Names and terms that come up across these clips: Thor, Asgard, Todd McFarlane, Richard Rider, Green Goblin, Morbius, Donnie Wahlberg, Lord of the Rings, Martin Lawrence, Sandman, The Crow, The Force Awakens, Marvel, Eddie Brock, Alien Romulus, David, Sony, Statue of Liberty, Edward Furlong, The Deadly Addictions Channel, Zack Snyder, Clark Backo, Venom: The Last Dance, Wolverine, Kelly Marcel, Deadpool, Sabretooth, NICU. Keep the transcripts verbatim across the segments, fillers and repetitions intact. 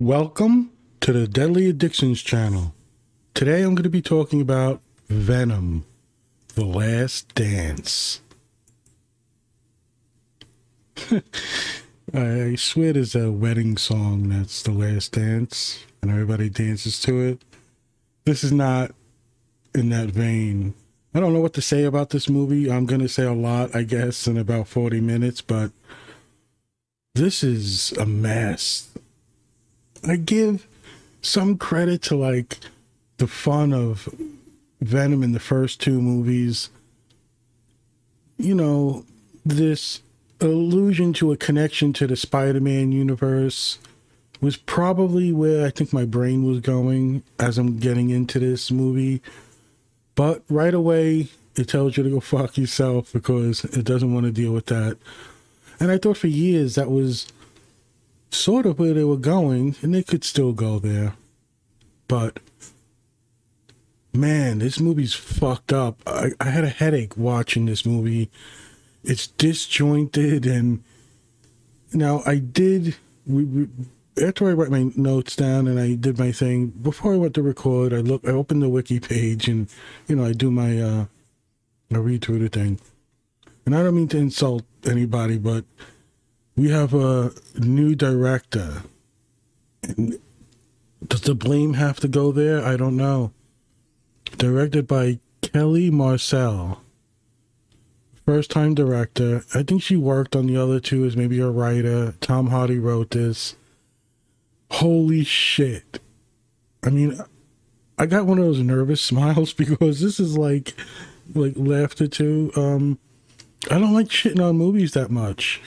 Welcome to the Deadly Addictions channel. Today I'm going to be talking about Venom: The Last Dance. I swear there's a wedding song that's The Last Dance and everybody dances to it. This is not in that vein. I don't know what to say about this movie. I'm going to say a lot, I guess, in about forty minutes, but this is a mess. I give some credit to like the fun of Venom in the first two movies. You know, this allusion to a connection to the Spider-Man universe was probably where I think my brain was going as I'm getting into this movie. But right away, it tells you to go fuck yourself because it doesn't want to deal with that. And I thought for years that was sort of where they were going, and they could still go there, but man, this movie's fucked up. I, I had a headache watching this movie. It's disjointed, and now I did we, we, after I write my notes down and I did my thing before I went to record, I look I opened the wiki page, and you know, I do my uh I read through the thing, and I don't mean to insult anybody, but we have a new director. And does the blame have to go there? I don't know. Directed by Kelly Marcel. First-time director. I think she worked on the other two as maybe a writer. Tom Hardy wrote this. Holy shit. I mean, I got one of those nervous smiles because this is like, like laughter too. Um, I don't like shitting on movies that much.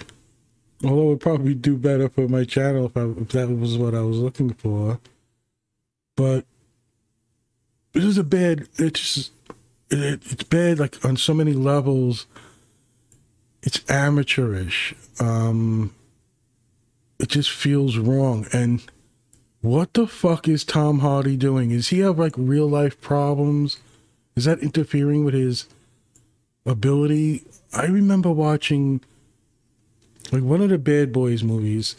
Although it would probably do better for my channel if, I, if that was what I was looking for. But this is a bad, it's, just, it, it's bad like on so many levels. It's amateurish. Um, it just feels wrong. And what the fuck is Tom Hardy doing? Is he have like real life problems? Is that interfering with his ability? I remember watching like one of the Bad Boys movies,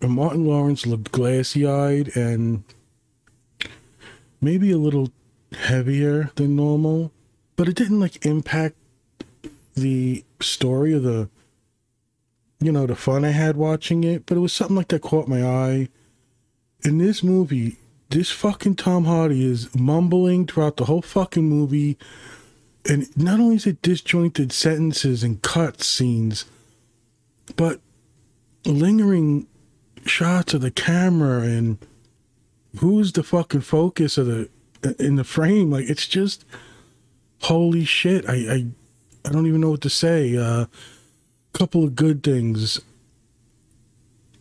and Martin Lawrence looked glassy-eyed and maybe a little heavier than normal, but it didn't like impact the story or the, you know, the fun I had watching it, but it was something like that caught my eye. In this movie, this fucking Tom Hardy is mumbling throughout the whole fucking movie, and not only is it disjointed sentences and cut scenes, but lingering shots of the camera and who's the fucking focus of the in the frame. Like, it's just holy shit. I I, I don't even know what to say. A uh, couple of good things.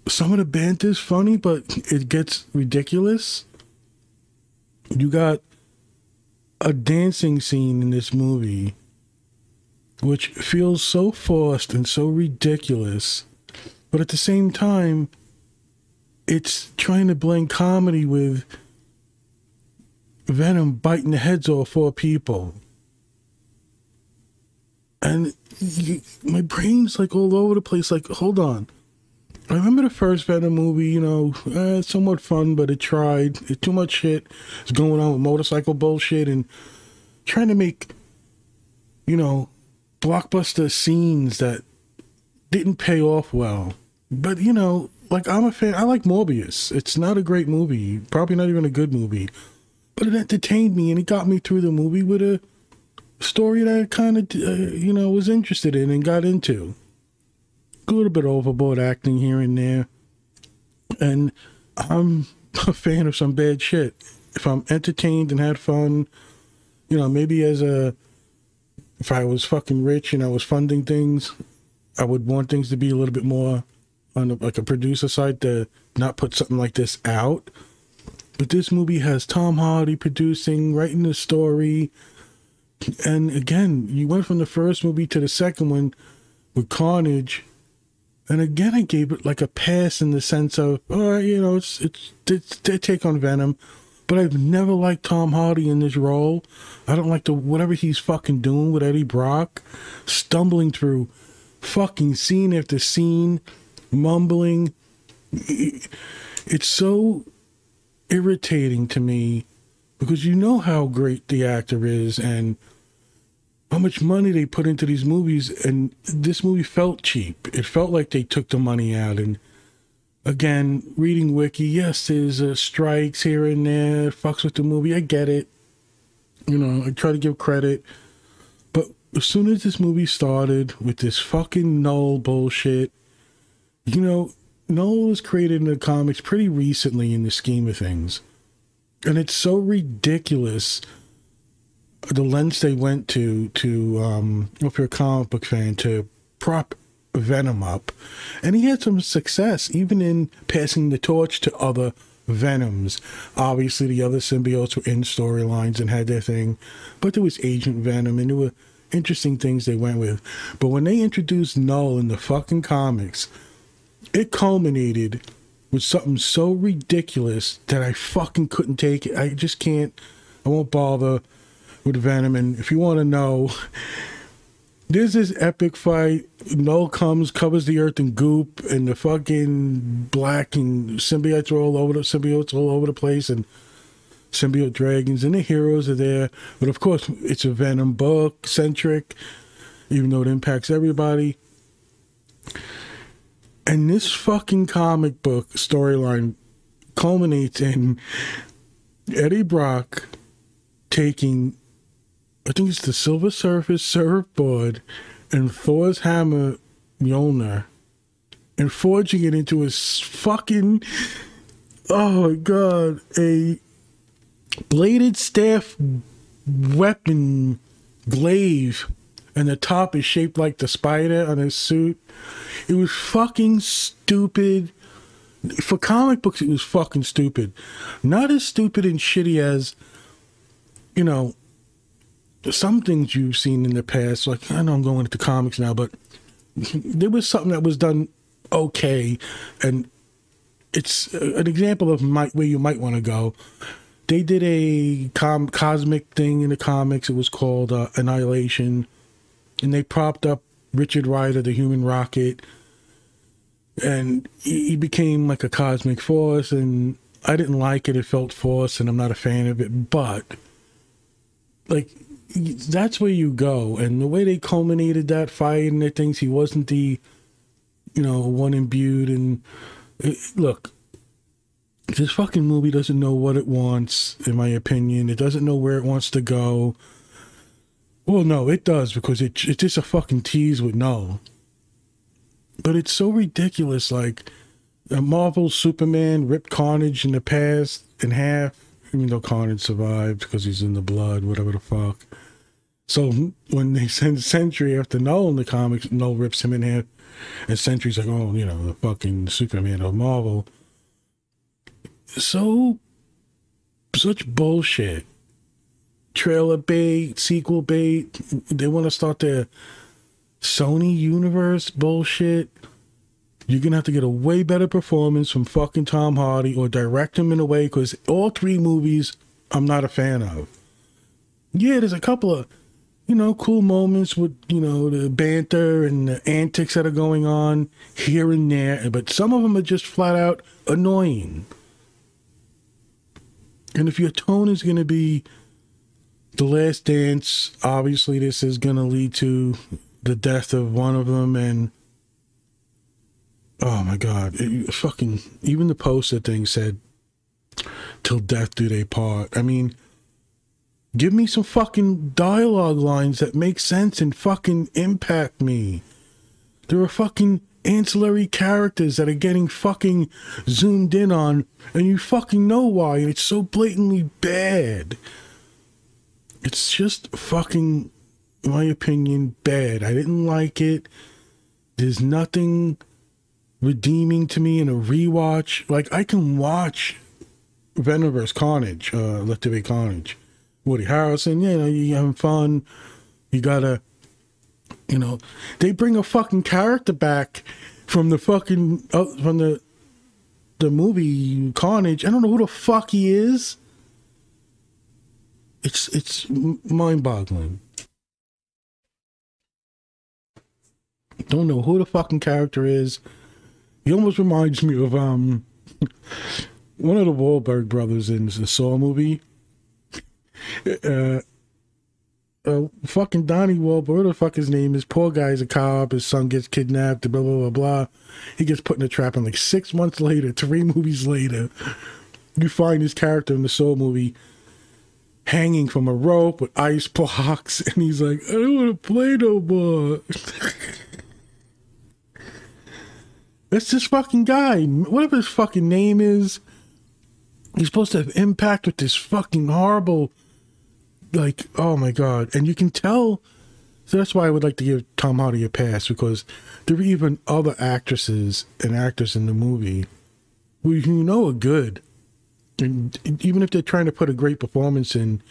Some of the banter's funny, but it gets ridiculous. You got a dancing scene in this movie which feels so forced and so ridiculous, but at the same time, it's trying to blend comedy with Venom biting the heads off four people. And you, my brain's like all over the place, like, hold on. I remember the first Venom movie, you know, eh, it's somewhat fun, but it tried. It's too much shit. It's going on with motorcycle bullshit and trying to make, you know, blockbuster scenes that didn't pay off well. But you know, like, I'm a fan. I like Morbius. It's not a great movie, probably not even a good movie, but it entertained me and it got me through the movie with a story that I kind of uh, you know, was interested in and got into. A little bit overboard acting here and there, and I'm a fan of some bad shit. If I'm entertained and had fun, you know, maybe as a if I was fucking rich and I was funding things, I would want things to be a little bit more on a, like a producer side to not put something like this out. But this movie has Tom Hardy producing, writing the story. And again, you went from the first movie to the second one with Carnage. And again, I gave it like a pass in the sense of, all right, you know, it's, it's, it's their take on Venom. But I've never liked Tom Hardy in this role. I don't like the whatever he's fucking doing with Eddie Brock. Stumbling through fucking scene after scene. Mumbling. It, It's so irritating to me because you know how great the actor is and how much money they put into these movies, and this movie felt cheap. It felt like they took the money out. And again, reading Wiki, yes, there's uh, strikes here and there. It fucks with the movie. I get it. You know, I try to give credit. But as soon as this movie started with this fucking Null bullshit, you know, Null was created in the comics pretty recently in the scheme of things. And it's so ridiculous the lengths they went to, to um, if you're a comic book fan, to prop Venom up. And he had some success, even in passing the torch to other Venoms. Obviously, the other symbiotes were in storylines and had their thing, but there was Agent Venom, and there were interesting things they went with. But when they introduced Null in the fucking comics, it culminated with something so ridiculous that I fucking couldn't take it. I just can't. I won't bother with Venom. And if you want to know, there's this epic fight. Null comes, covers the earth in goop, and the fucking black and symbiotes are all over the symbiotes all over the place, and symbiote dragons and the heroes are there. But of course, it's a Venom book centric, even though it impacts everybody. And this fucking comic book storyline culminates in Eddie Brock taking, I think it's the Silver Surfer's surfboard and Thor's hammer, Mjolnir, and forging it into a fucking, oh my god, a bladed staff weapon glaive, and the top is shaped like the spider on his suit. It was fucking stupid. For comic books, it was fucking stupid. Not as stupid and shitty as, you know, some things you've seen in the past, like, I know I'm going into comics now, but there was something that was done okay, and it's an example of might, where you might want to go. They did a com cosmic thing in the comics. It was called uh, Annihilation, and they propped up Richard Rider, the Human Rocket, and he became like a cosmic force, and I didn't like it. It felt forced, and I'm not a fan of it, but, like, that's where you go. And the way they culminated that fight and the things, he wasn't the, you know, one imbued. And it, look, this fucking movie doesn't know what it wants, in my opinion. It doesn't know where it wants to go. Well, no, it does, because it, it's just a fucking tease with Null. But it's so ridiculous. Like, Marvel Superman ripped Carnage in the past in half, even though Carnage survived because he's in the blood, whatever the fuck. So when they send Sentry after Null in the comics, Null rips him in half, and Sentry's like, oh, you know, the fucking Superman of Marvel. So, such bullshit. Trailer bait, sequel bait. They want to start their Sony universe bullshit. You're going to have to get a way better performance from fucking Tom Hardy, or direct him in a way, because all three movies I'm not a fan of. Yeah, there's a couple of, you know, cool moments with, you know, the banter and the antics that are going on here and there, but some of them are just flat out annoying. And if your tone is going to be The Last Dance, obviously this is going to lead to the death of one of them, and oh my god, it, fucking, even the poster thing said, till death do they part. I mean, give me some fucking dialogue lines that make sense and fucking impact me. There are fucking ancillary characters that are getting fucking zoomed in on, and you fucking know why, and it's so blatantly bad. It's just fucking, in my opinion, bad. I didn't like it. There's nothing redeeming to me in a rewatch. Like, I can watch Venom versus. Carnage, uh, Let There Be Carnage, Woody Harrelson. You know, you're having fun. You gotta, you know, they bring a fucking character back from the fucking uh, from the the movie Carnage. I don't know who the fuck he is. It's it's mind-boggling. Don't know who the fucking character is. He almost reminds me of um one of the Wahlberg brothers in the Saw movie. Uh, uh, fucking Donnie Wahlberg, what the fuck his name is. Poor guy's a cop. His son gets kidnapped. Blah blah blah blah. He gets put in a trap, and like six months later, three movies later, you find his character in the Saw movie hanging from a rope with ice blocks, and he's like, "I don't want to play no more." It's this fucking guy. Whatever his fucking name is, he's supposed to have impact with this fucking horrible, like, oh my god. And you can tell, so that's why I would like to give Tom Hardy a pass, because there were even other actresses and actors in the movie who you know are good. And even if they're trying to put a great performance in,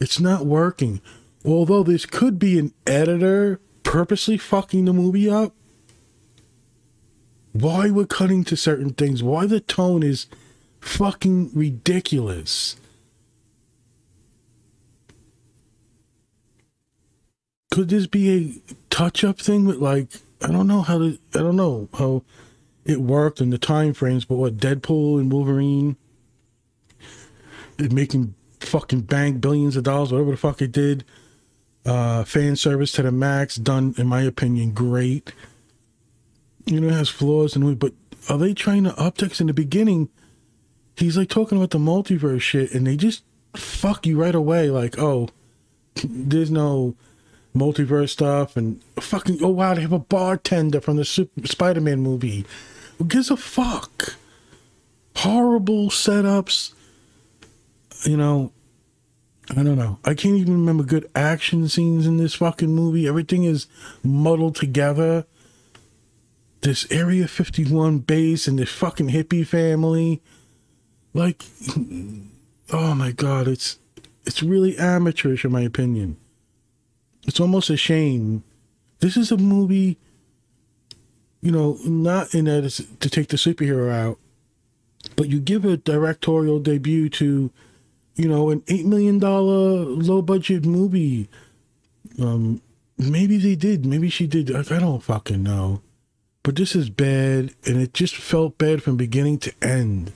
it's not working. Although this could be an editor purposely fucking the movie up. Why we're cutting to certain things, why the tone is fucking ridiculous. Could this be a touch-up thing with, like, I don't know how to, I don't know how it worked in the time frames, but what, Deadpool and Wolverine making fucking bang billions of dollars, whatever the fuck it did, uh, fan service to the max, done, in my opinion, great. You know, it has flaws, and but are they trying to upticks in the beginning? He's like talking about the multiverse shit, and they just fuck you right away. Like, oh, there's no multiverse stuff, and fucking, oh wow, they have a bartender from the Super Spider-Man movie. Who gives a fuck? Horrible setups. You know, I don't know. I can't even remember good action scenes in this fucking movie. Everything is muddled together. This Area fifty-one base and this fucking hippie family. Like, oh my god, it's it's really amateurish in my opinion. It's almost a shame. This is a movie, you know, not in that it's to take the superhero out, but you give a directorial debut to, you know, an eight million dollar low-budget movie. Um, maybe they did. Maybe she did. I, I don't fucking know. But this is bad, and it just felt bad from beginning to end.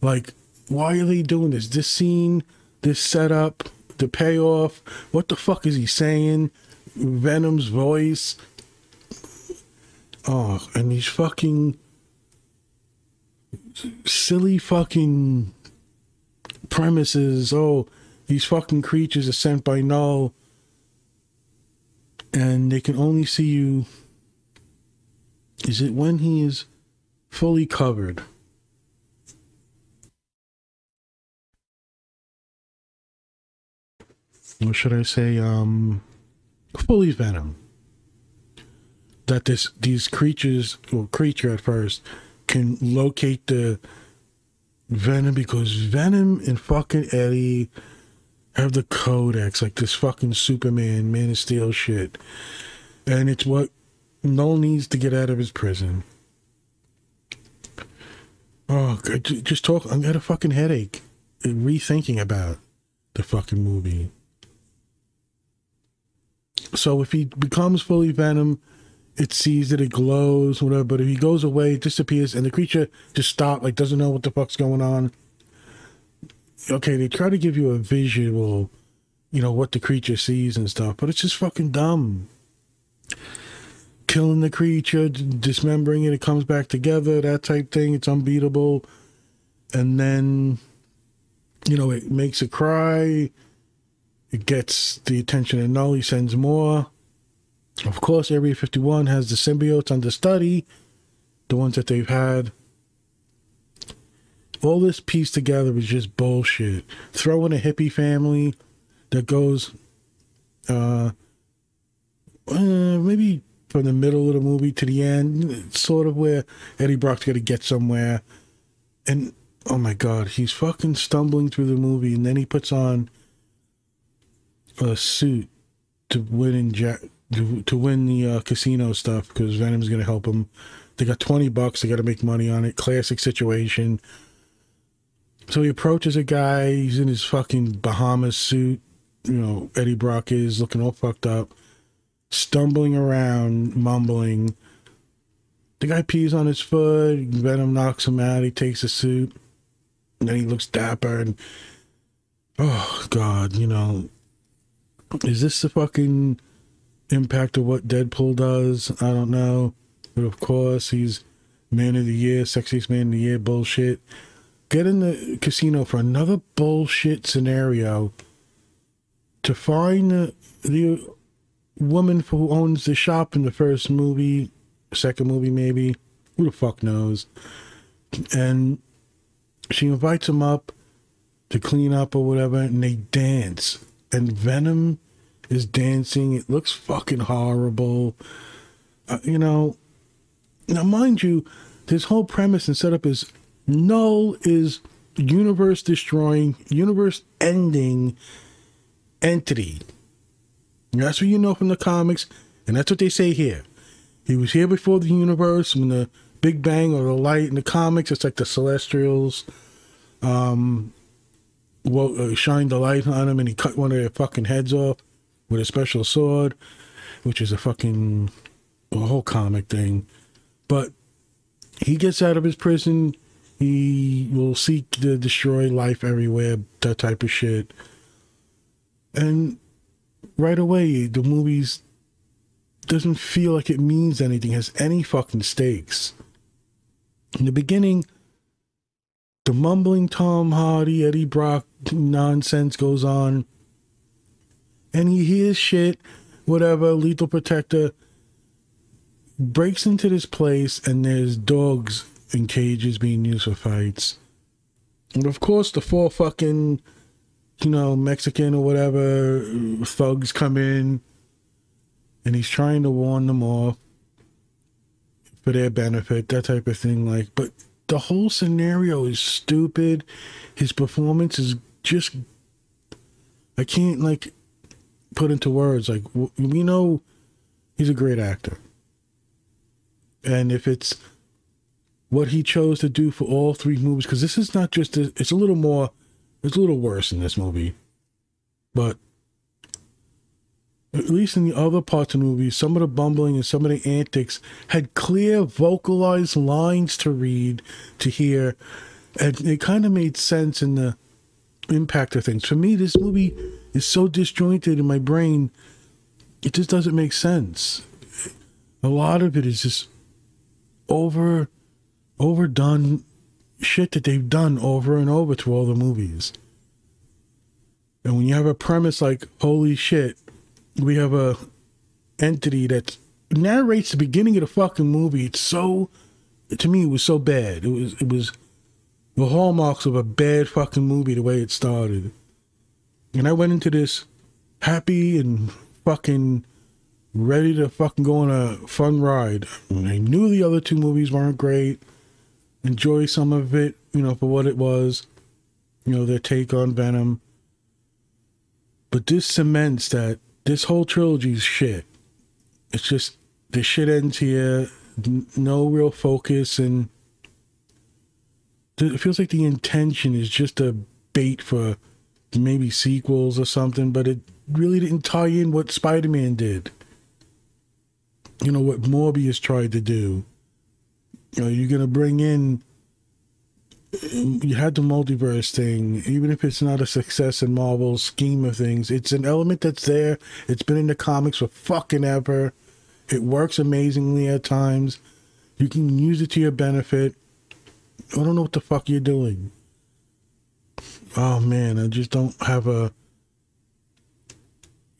Like, why are they doing this? This scene, this setup, the payoff. What the fuck is he saying? Venom's voice. Oh, and these fucking silly fucking premises. Oh, these fucking creatures are sent by Null, and they can only see you. Is it when he is fully covered? Or should I say, um, fully venom? That this these creatures, or creature at first, can locate the venom, because Venom and fucking Eddie have the codex, like this fucking Superman, Man of Steel shit. And it's what Null needs to get out of his prison. Oh, just talk. I got a fucking headache rethinking about the fucking movie. So if he becomes fully Venom, it sees that it glows, whatever. But if he goes away, it disappears, and the creature just stops, like doesn't know what the fuck's going on. Okay, they try to give you a visual, you know, what the creature sees and stuff, but it's just fucking dumb. Killing the creature, dismembering it, it comes back together, that type thing. It's unbeatable. And then, you know, it makes it cry. It gets the attention of Null. He sends more. Of course, Area fifty-one has the symbiotes under study, the ones that they've had. All this pieced together is just bullshit. Throw in a hippie family that goes, uh, uh maybe from the middle of the movie to the end, sort of where Eddie Brock's got to get somewhere. And, oh my god, he's fucking stumbling through the movie, and then he puts on a suit to win, in ja to, to win the uh, casino stuff, because Venom's going to help him. They got twenty bucks, they got to make money on it. Classic situation. So he approaches a guy, he's in his fucking Bahamas suit, you know, Eddie Brock is looking all fucked up. Stumbling around, mumbling, The guy pees on his foot. Venom knocks him out. He takes a suit. And then he looks dapper. And oh, God, you know, is this the fucking impact of what Deadpool does? I don't know. But of course, he's man of the year, sexiest man of the year, bullshit. Get in the casino for another bullshit scenario to find the, the woman who owns the shop in the first movie, second movie maybe, who the fuck knows. And she invites him up to clean up or whatever, and they dance. And Venom is dancing. It looks fucking horrible. Uh, you know, now mind you, this whole premise and setup is Null is universe destroying, universe ending entity. And that's what you know from the comics, and that's what they say here. He was here before the universe, when the Big Bang or the light in the comics, it's like the Celestials um, shined the light on him and he cut one of their fucking heads off with a special sword, which is a fucking a whole comic thing. But he gets out of his prison. He will seek to destroy life everywhere, that type of shit. And right away, the movie's doesn't feel like it means anything, has any fucking stakes. In the beginning, the mumbling Tom Hardy, Eddie Brock nonsense goes on. And he hears shit, whatever, lethal protector, breaks into this place, and there's dogs in cages being used for fights. And of course, the four fucking, you know, Mexican or whatever thugs come in, and he's trying to warn them off for their benefit, that type of thing. Like, but the whole scenario is stupid. His performance is just, I can't like put into words. Like, we know he's a great actor. And if it's what he chose to do for all three movies, because this is not just, a, it's a little more, it's a little worse in this movie. But at least in the other parts of the movie, some of the bumbling and some of the antics had clear vocalized lines to read, to hear. And it kind of made sense in the impact of things. For me, this movie is so disjointed in my brain, it just doesn't make sense. A lot of it is just over, overdone shit that they've done over and over through all the movies. And when you have a premise like, holy shit, we have a entity that narrates the beginning of the fucking movie. It's so, to me, it was so bad. It was, it was the hallmarks of a bad fucking movie, the way it started. And I went into this happy and fucking ready to fucking go on a fun ride. And I knew the other two movies weren't great. Enjoy some of it, you know, for what it was. You know, their take on Venom. But this cements that this whole trilogy's shit. It's just, the shit ends here. No real focus, and it feels like the intention is just a bait for maybe sequels or something, but it really didn't tie in what Spider-Man did. You know, what Morbius tried to do. You know, you're going to bring in, you had the multiverse thing. Even if it's not a success in Marvel's scheme of things, it's an element that's there. It's been in the comics for fucking ever. It works amazingly at times. You can use it to your benefit. I don't know what the fuck you're doing. Oh man, I just don't have a,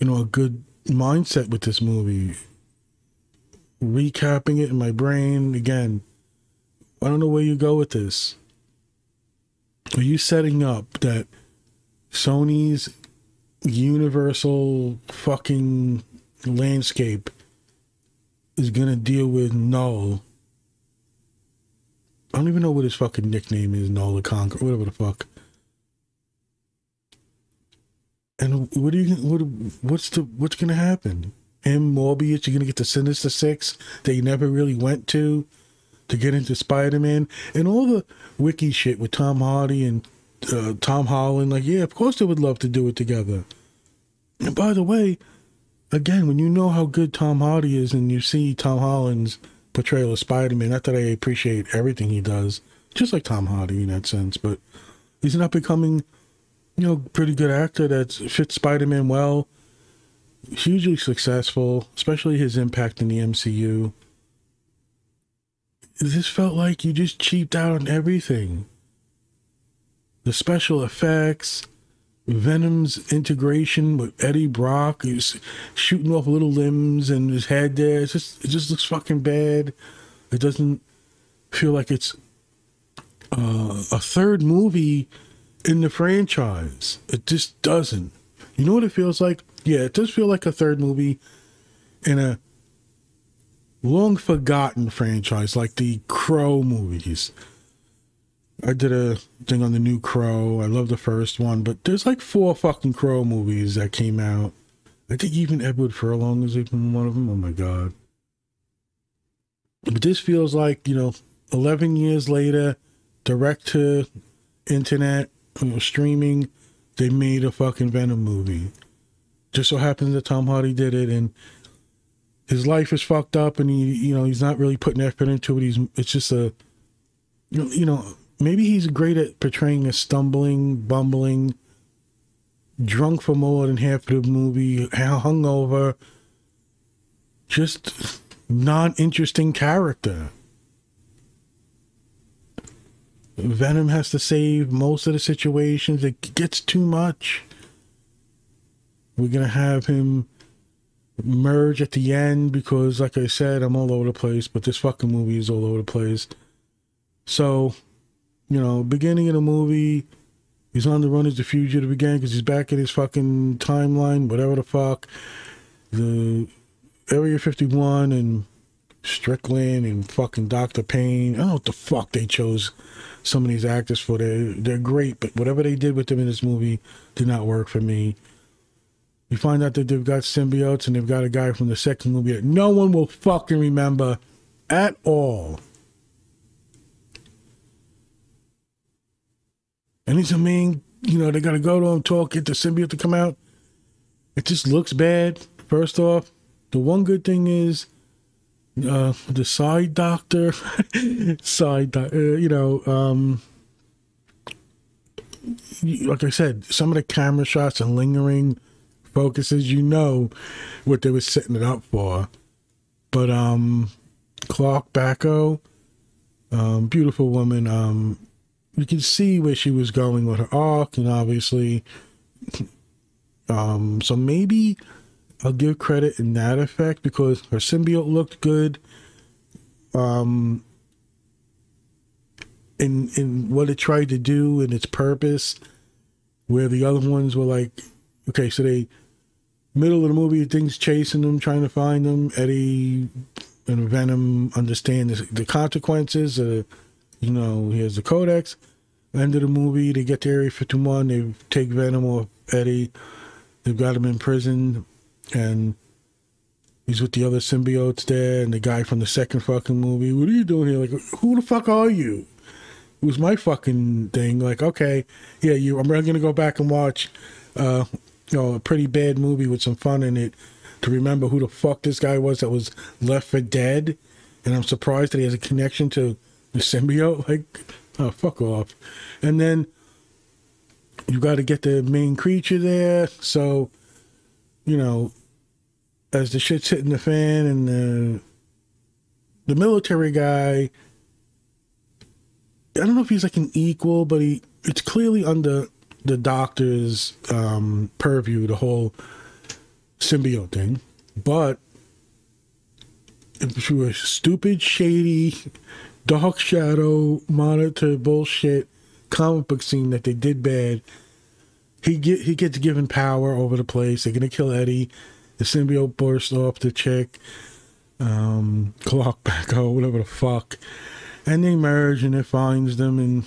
you know, a good mindset with this movie. Recapping it in my brain again, I don't know where you go with this. Are you setting up that Sony's universal fucking landscape is going to deal with Null? I don't even know what his fucking nickname is, Null the Conqueror, whatever the fuck. And what are you, what, what's the, what's going to happen? Him, Morbius, you're going to get the Sinister Six that you never really went to. To get into Spider-Man and all the wiki shit with Tom Hardy and uh, Tom Holland. Like, yeah, of course they would love to do it together. And by the way, again, when you know how good Tom Hardy is and you see Tom Holland's portrayal of Spider-Man. Not that I appreciate everything he does, just like Tom Hardy in that sense, but he's not becoming, you know, pretty good actor that fits Spider-Man well. Hugely successful, especially his impact in the M C U. This felt like you just cheaped out on everything. The special effects, Venom's integration with Eddie Brock, he's shooting off little limbs and his head there. It's just, it just looks fucking bad. It doesn't feel like it's uh, a third movie in the franchise. It just doesn't. You know what it feels like? Yeah, it does feel like a third movie in a long forgotten franchise, like the Crow movies. I did a thing on the new Crow. I love the first one, but there's like four fucking Crow movies that came out. I think even Edward Furlong is even one of them. Oh my God. But this feels like, you know, eleven years later, direct to internet, you know, streaming, they made a fucking Venom movie. Just so happens that Tom Hardy did it, and his life is fucked up, and he, you know, he's not really putting effort into it. He's, it's just a, you know, you know, maybe he's great at portraying a stumbling, bumbling, drunk for more than half of the movie, hungover, just non-interesting character. Venom has to save most of the situations. It gets too much. We're going to have him merge at the end because, like I said, I'm all over the place, but this fucking movie is all over the place. So, you know, beginning of the movie, he's on the run as the fugitive again because he's back in his fucking timeline, whatever the fuck. The Area fifty-one and Strickland and fucking Doctor Payne. I don't know what the fuck they chose some of these actors for. They're, they're great, but whatever they did with them in this movie did not work for me. You find out that they've got symbiotes and they've got a guy from the second movie that no one will fucking remember at all. And he's a mean, you know, they got to go to him, talk, get the symbiote to come out. It just looks bad, first off. The one good thing is uh, the side doctor, side doctor, uh, you know, um, like I said, some of the camera shots and lingering focuses, you know what they were setting it up for. But um Clark Backo, um beautiful woman, um you can see where she was going with her arc, and obviously um so maybe I'll give credit in that effect because her symbiote looked good um in in what it tried to do and its purpose, where the other ones were like, okay, so they middle of the movie, things chasing them, trying to find them. Eddie and Venom understand the, the consequences. Uh, you know, here's the Codex. End of the movie, they get to Area fifty-one. They take Venom off Eddie. They've got him in prison. And he's with the other symbiotes there. And the guy from the second fucking movie, what are you doing here? Like, who the fuck are you? It was my fucking thing. Like, okay, yeah, you. I'm going to go back and watch Uh, you know, a pretty bad movie with some fun in it to remember who the fuck this guy was that was left for dead, and I'm surprised that he has a connection to the symbiote. Like, oh, fuck off. And then you got to get the main creature there. So, you know, as the shit's hitting the fan and the the military guy, I don't know if he's like an equal, but he it's clearly under the doctor's um, purview, the whole symbiote thing. But if you were stupid, shady, dark shadow, monitor bullshit comic book scene that they did bad, he get he gets given power over the place. They're gonna kill Eddie. The symbiote bursts off the chick, um, Clark Backo, whatever the fuck, and they merge and it finds them and.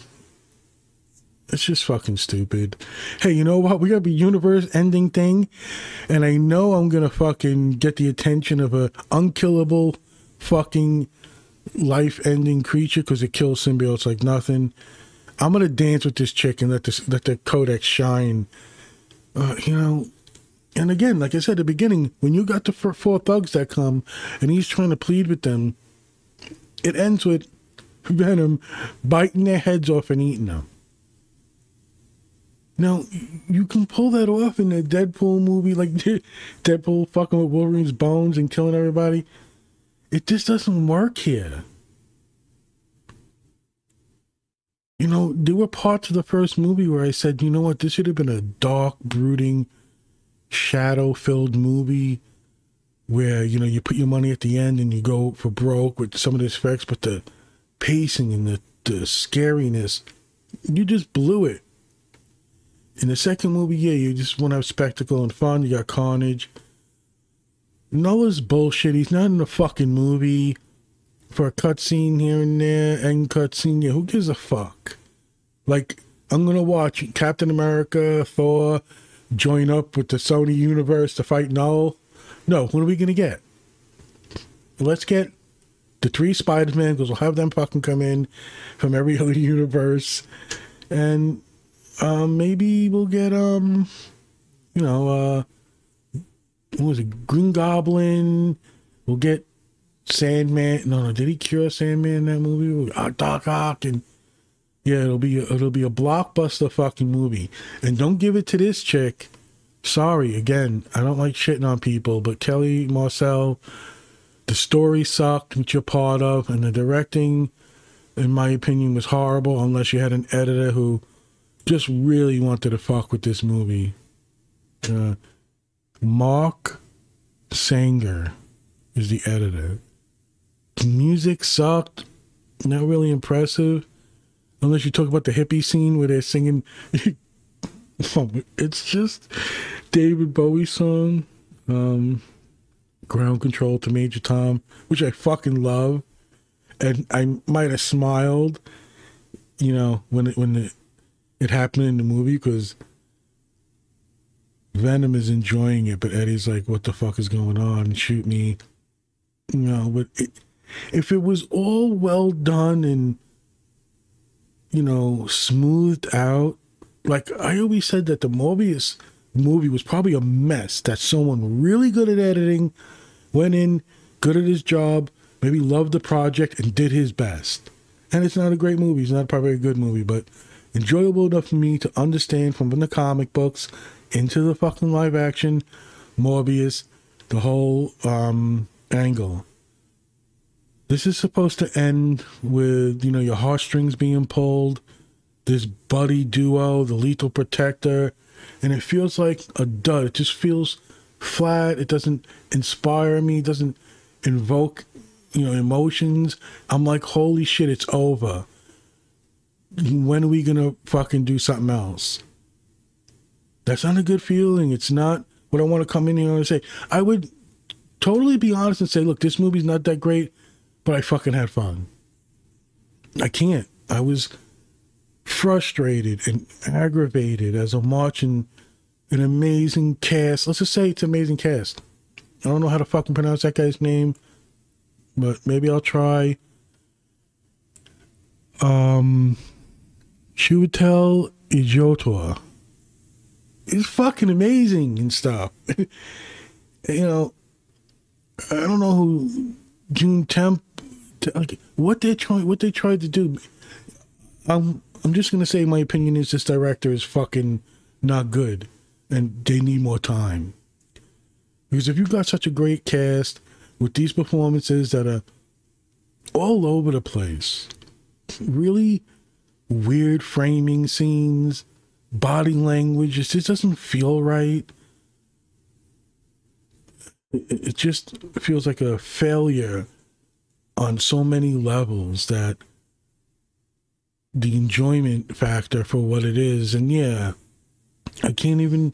It's just fucking stupid. Hey, you know what? We got a universe ending thing. And I know I'm going to fucking get the attention of a unkillable fucking life ending creature because it kills symbiotes like nothing. I'm going to dance with this chick and let, this, let the Codex shine. Uh, you know, and again, like I said at the beginning, when you got the four thugs that come and he's trying to plead with them it ends with Venom biting their heads off and eating them. Now, you can pull that off in a Deadpool movie, like Deadpool fucking with Wolverine's bones and killing everybody. It just doesn't work here. You know, there were parts of the first movie where I said, you know what, this should have been a dark, brooding, shadow-filled movie where, you know, you put your money at the end and you go for broke with some of the effects, but the pacing and the, the scariness, you just blew it. In the second movie, yeah, you just want to have spectacle and fun. You got Carnage. Null is bullshit. He's not in the fucking movie for a cutscene here and there, end cutscene. Yeah, who gives a fuck? Like, I'm going to watch Captain America, Thor, join up with the Sony universe to fight Null. No, what are we going to get? Let's get the three Spider-Man, because we'll have them fucking come in from every other universe. And Um, maybe we'll get, um, you know, uh, what was it, Green Goblin, we'll get Sandman, no, no, did he cure Sandman in that movie? Uh, Doc Ock, and yeah, it'll be, a, it'll be a blockbuster fucking movie, and don't give it to this chick, sorry, again, I don't like shitting on people, but Kelly Marcel, the story sucked, which you're part of, and the directing, in my opinion, was horrible, unless you had an editor who just really wanted to fuck with this movie. Uh, Mark Sanger is the editor. The music sucked. Not really impressive. Unless you talk about the hippie scene where they're singing. It's just David Bowie's song. Um, Ground Control to Major Tom. Which I fucking love. And I might have smiled. You know, when it, when the... it happened in the movie, because Venom is enjoying it, but Eddie's like, what the fuck is going on? Shoot me. You know, but it, if it was all well done and, you know, smoothed out, like I always said that the Morbius movie was probably a mess that someone really good at editing went in, good at his job, maybe loved the project and did his best. And it's not a great movie. It's not probably a good movie, but enjoyable enough for me to understand from the comic books into the fucking live action Morbius, the whole um, angle. This is supposed to end with, you know, your heartstrings being pulled, this buddy duo, the lethal protector, and it feels like a dud. It just feels flat. It doesn't inspire me. It doesn't invoke, you know, emotions. I'm like, holy shit, it's over. When are we gonna fucking do something else? That's not a good feeling. It's not what I want to come in here and say. I would totally be honest and say, look, this movie's not that great, but I fucking had fun. I can't. I was frustrated and aggravated as I'm watching an amazing cast. Let's just say it's an amazing cast. I don't know how to fucking pronounce that guy's name, but maybe I'll try. Um... Chiwetel Ejiofor is fucking amazing and stuff. You know, I don't know who June Temp, like, what they trying, what they tried to do. I'm I'm just gonna say my opinion is this director is fucking not good, and they need more time. Because if you got such a great cast with these performances that are all over the place, really weird framing scenes, body language, it just doesn't feel right. It just feels like a failure on so many levels that the enjoyment factor for what it is, and yeah, I can't even,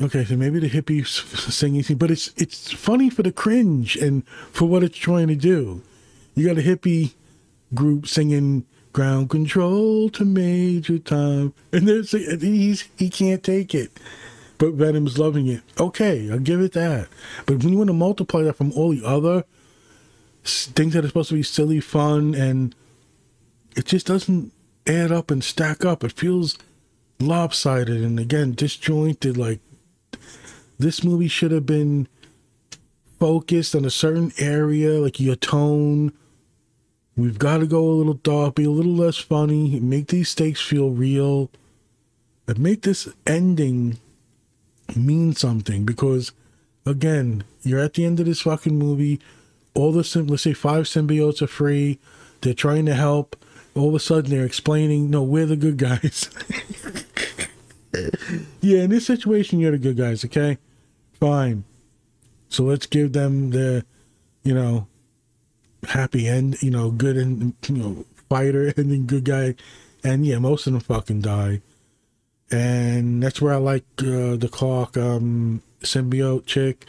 okay, so maybe the hippie singing scene, but it's, it's funny for the cringe and for what it's trying to do. You got a hippie group singing Ground Control to Major Tom, and there's he's he can't take it, but Venom's loving it. Okay, I'll give it that. But when you want to multiply that from all the other things that are supposed to be silly fun, and it just doesn't add up and stack up. It feels lopsided and again disjointed. Like this movie should have been focused on a certain area, like your tone, We've got to go a little dark, be a little less funny, make these stakes feel real, and make this ending mean something. Because, again, you're at the end of this fucking movie. All the, let's say, five symbiotes are free. They're trying to help. All of a sudden, they're explaining, no, we're the good guys. Yeah, in this situation, you're the good guys, okay? Fine. So let's give them the, you know, happy end, you know, good and, you know, fighter ending, good guy. And yeah, most of them fucking die. And that's where I like uh, the Clark um, symbiote chick.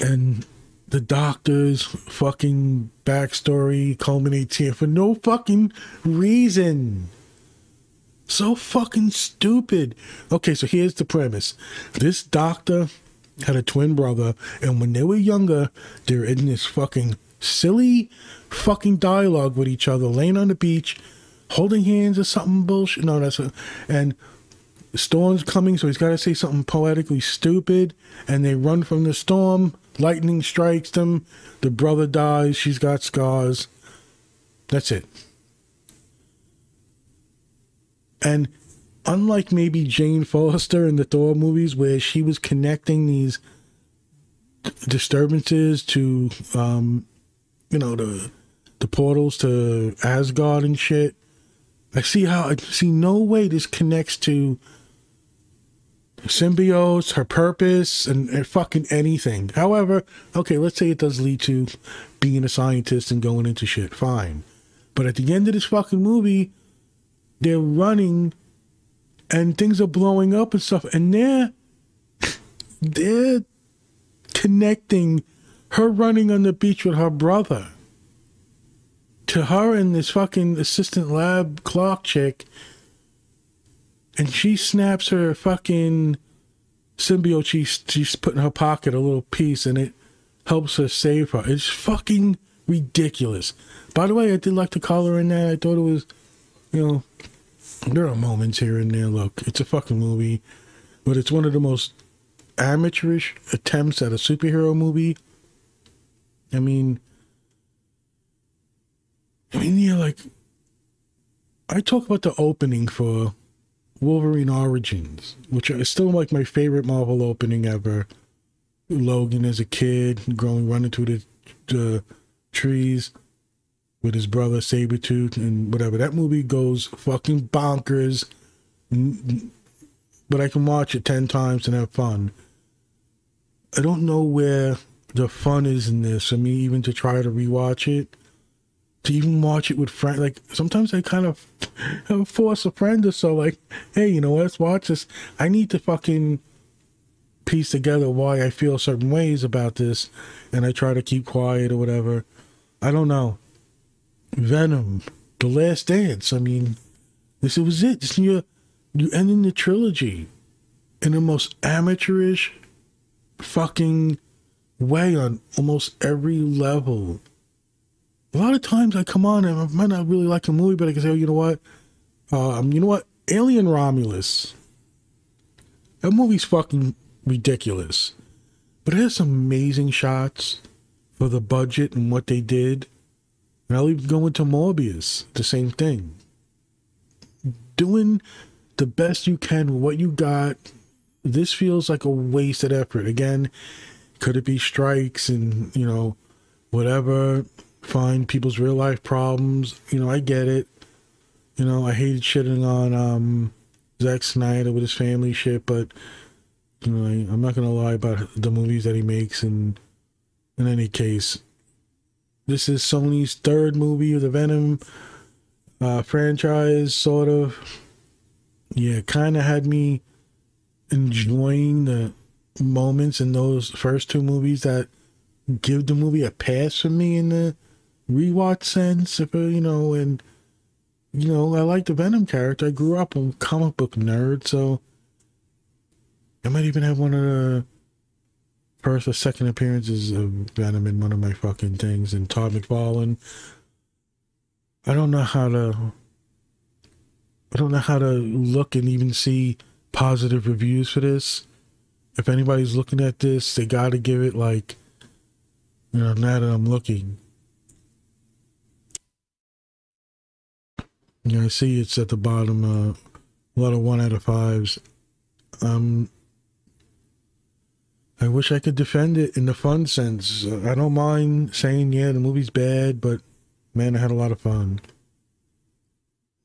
And the Doctor's fucking backstory culminates here for no fucking reason. So fucking stupid. Okay, so here's the premise. This Doctor had a twin brother, and when they were younger, they were in this fucking silly fucking dialogue with each other, laying on the beach, holding hands or something bullshit. No, that's a, and storm's coming, so he's got to say something poetically stupid, and they run from the storm. Lightning strikes them. The brother dies. She's got scars. That's it. And unlike maybe Jane Foster in the Thor movies, where she was connecting these disturbances to, um, you know, the the portals to Asgard and shit, I see how I see no way this connects to symbiotes, her purpose, and, and fucking anything. However, okay, let's say it does lead to being a scientist and going into shit. Fine. But at the end of this fucking movie, they're running and things are blowing up and stuff, and they're they're connecting her running on the beach with her brother to her and this fucking assistant lab Clark chick. And she snaps her fucking symbiote. She's, she's put in her pocket a little piece, and it helps her save her. It's fucking ridiculous. By the way, I did like the color in that. I thought it was, you know, there are moments here and there. Look, it's a fucking movie, but it's one of the most amateurish attempts at a superhero movie. I mean, I mean, yeah, like, I talk about the opening for Wolverine Origins, which is still like my favorite Marvel opening ever. Logan as a kid, growing, running through the, the trees with his brother Sabretooth and whatever. That movie goes fucking bonkers, but I can watch it ten times and have fun. I don't know where the fun is in this. I mean, even to try to rewatch it, to even watch it with friends. Like, sometimes I kind of force a friend or so, like, hey, you know, let's watch this. I need to fucking piece together why I feel certain ways about this, and I try to keep quiet or whatever. I don't know. Venom, The Last Dance. I mean, this was it. This, you're, you're ending the trilogy in the most amateurish fucking way on almost every level. A lot of times I come on and I might not really like a movie, but I can say, oh, you know what? Um, you know what? Alien Romulus. That movie's fucking ridiculous. But it has some amazing shots for the budget and what they did. And I'll even go into Morbius, the same thing. Doing the best you can with what you got. This feels like a wasted effort. Again, could it be strikes and, you know, whatever? Find people's real life problems, you know, I get it. You know, I hated shitting on um Zack Snyder with his family shit, but you know, I, I'm not gonna lie about the movies that he makes. And in any case, this is Sony's third movie of the Venom uh franchise, sort of. Yeah, kind of had me enjoying the moments in those first two movies that give the movie a pass for me in the rewatch sense, if, you know, and, you know, I like the Venom character. I grew up a comic book nerd, so I might even have one of the first or second appearances of Venom in one of my fucking things, and Todd McFarlane. I don't know how to, I don't know how to look and even see positive reviews for this. If anybody's looking at this, they gotta give it, like, you know, now that I'm looking, Yeah, I see it's at the bottom. Uh, a lot of one out of fives. Um, I wish I could defend it in the fun sense. I don't mind saying, yeah, the movie's bad, but man, I had a lot of fun.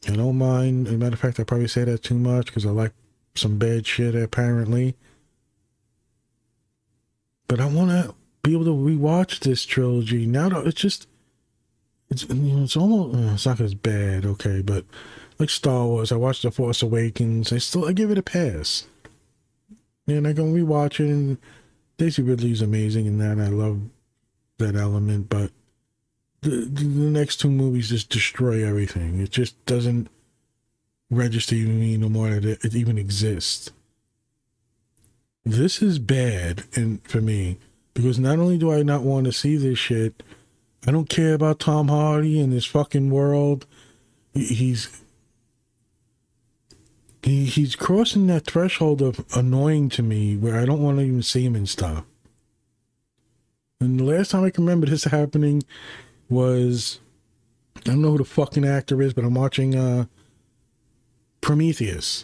I don't mind. As a matter of fact, I probably say that too much because I like some bad shit apparently. But I want to be able to rewatch this trilogy now. It's just. It's, it's almost, it's not as bad, okay, but like Star Wars, I watched The Force Awakens, I still, I give it a pass. And I go rewatch it, and Daisy Ridley's amazing in that, and I love that element, but the, the next two movies just destroy everything. It just doesn't register to me no more that it, it even exists. This is bad and for me, because not only do I not want to see this shit, I don't care about Tom Hardy and his fucking world. He's he, he's crossing that threshold of annoying to me where I don't want to even see him and stuff. And the last time I can remember this happening was, I don't know who the fucking actor is, but I'm watching uh, Prometheus.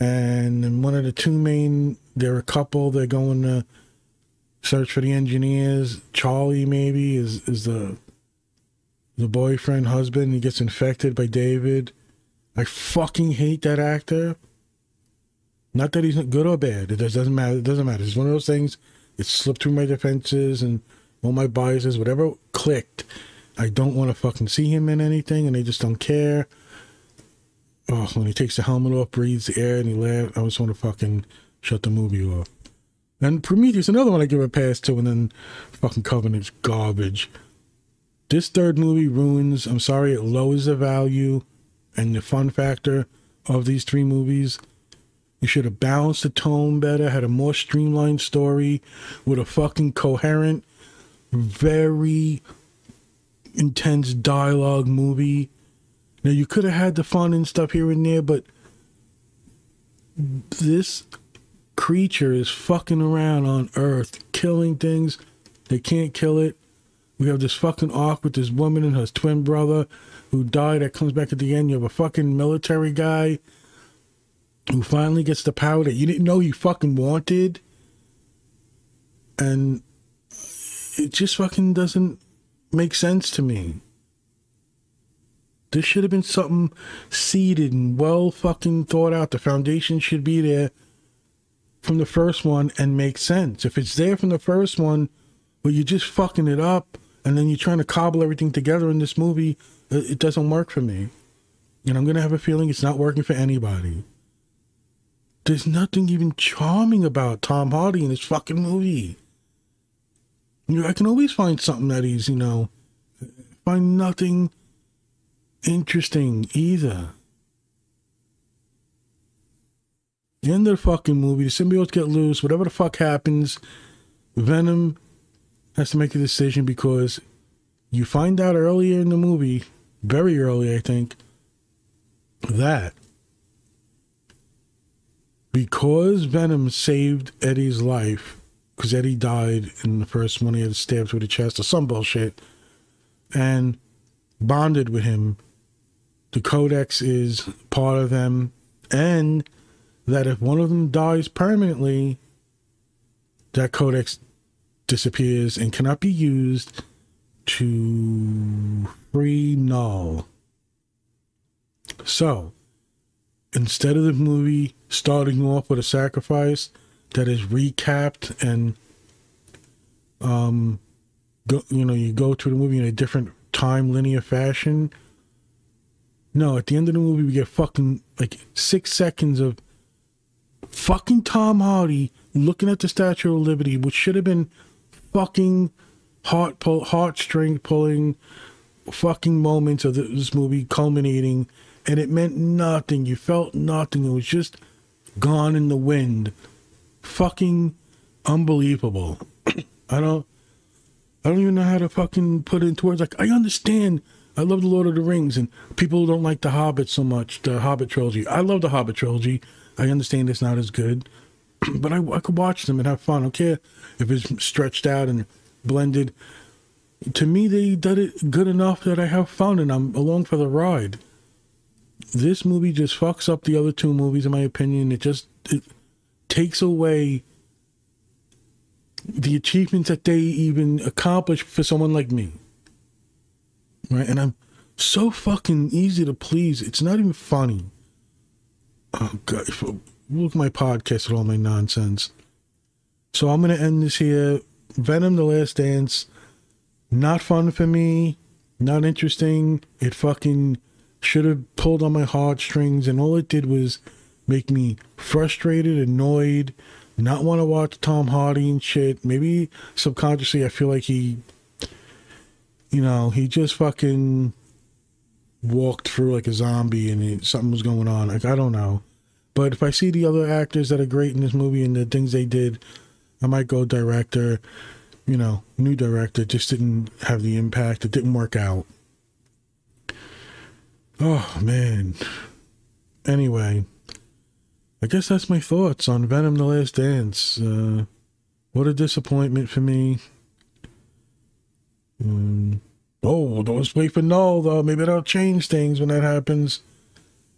And in one of the two main, they're a couple, they're going to search for the engineers. Charlie maybe is is the the boyfriend, husband. He gets infected by David. I fucking hate that actor. Not that he's not good or bad. It doesn't matter. It doesn't matter. It's one of those things. It slipped through my defenses and all my biases. Whatever clicked. I don't want to fucking see him in anything, and I just don't care. Oh, when he takes the helmet off, breathes the air, and he laughs. I just want to fucking shut the movie off. And Prometheus, another one I give a pass to, and then fucking Covenant's garbage. This third movie ruins, I'm sorry, it lowers the value and the fun factor of these three movies. You should have balanced the tone better, had a more streamlined story with a fucking coherent, very intense dialogue movie. Now, you could have had the fun and stuff here and there, but this creature is fucking around on Earth, killing things. They can't kill it. We have this fucking arc with this woman and her twin brother who died, that comes back at the end. You have a fucking military guy who finally gets the power that you didn't know you fucking wanted. And it just fucking doesn't make sense to me. This should have been something seeded and well fucking thought out. The foundation should be there from the first one and make sense. If it's there from the first one, but you're just fucking it up and then you're trying to cobble everything together in this movie, it doesn't work for me. And I'm gonna have a feeling it's not working for anybody. There's nothing even charming about Tom Hardy in this fucking movie. You know, I can always find something that he's, you know, find nothing interesting either. End of the fucking movie, the symbiotes get loose, whatever the fuck happens, Venom has to make a decision, because you find out earlier in the movie, very early I think, that because Venom saved Eddie's life, because Eddie died in the first one, he had stabbed through the chest or some bullshit, and bonded with him, the Codex is part of them, and that if one of them dies permanently, that codex disappears and cannot be used to free Null. So, instead of the movie starting off with a sacrifice that is recapped and, um, go, you know, you go through the movie in a different time linear fashion, no, at the end of the movie we get fucking, like, six seconds of fucking Tom Hardy looking at the Statue of Liberty, which should have been fucking heart pull, heartstring pulling fucking moments of this movie culminating, and it meant nothing. You felt nothing. It was just gone in the wind. Fucking unbelievable. I don't I don't even know how to fucking put it into words. Like, I understand, I love The Lord of the Rings, and people don't like The Hobbit so much, The Hobbit trilogy. I love The Hobbit trilogy. I understand it's not as good, but I, I could watch them and have fun. I don't care if it's stretched out and blended. To me, they did it good enough that I have fun and I'm along for the ride. this movie just fucks up the other two movies, in my opinion. It just it takes away the achievements that they even accomplished for someone like me. Right? And I'm so fucking easy to please. It's not even funny. Oh, God. Look at my podcast with all my nonsense. So I'm going to end this here. Venom: The Last Dance. Not fun for me. Not interesting. It fucking should have pulled on my heartstrings. And all it did was make me frustrated, annoyed, not want to watch Tom Hardy and shit. Maybe subconsciously I feel like he, you know, he just fucking walked through like a zombie and it, something was going on. Like, I don't know. But if I see the other actors that are great in this movie and the things they did, I might go director, you know, new director. Just didn't have the impact. It didn't work out. Oh, man. Anyway, I guess that's my thoughts on Venom: The Last Dance. Uh, what a disappointment for me. Um, oh, don't wait for Null, though. Maybe that'll change things when that happens.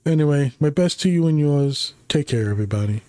Anyway, my best to you and yours. Take care, everybody.